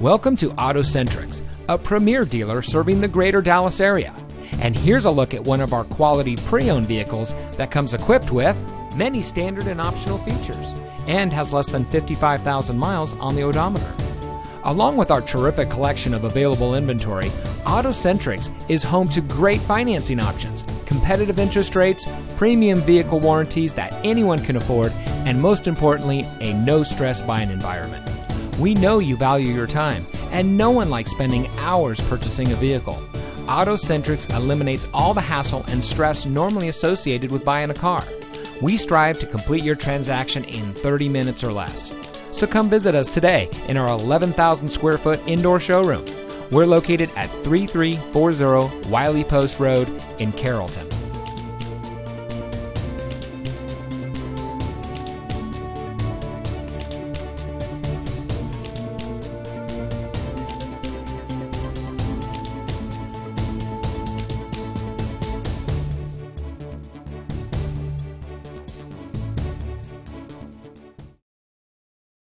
Welcome to AutoCentrix, a premier dealer serving the greater Dallas area. And here's a look at one of our quality pre-owned vehicles that comes equipped with many standard and optional features and has less than 55,000 miles on the odometer. Along with our terrific collection of available inventory, AutoCentrix is home to great financing options, competitive interest rates, premium vehicle warranties that anyone can afford, and most importantly, a no-stress buying environment. We know you value your time, and no one likes spending hours purchasing a vehicle. AutoCentrix eliminates all the hassle and stress normally associated with buying a car. We strive to complete your transaction in 30 minutes or less. So come visit us today in our 11,000 square foot indoor showroom. We're located at 3340 Wiley Post Road in Carrollton.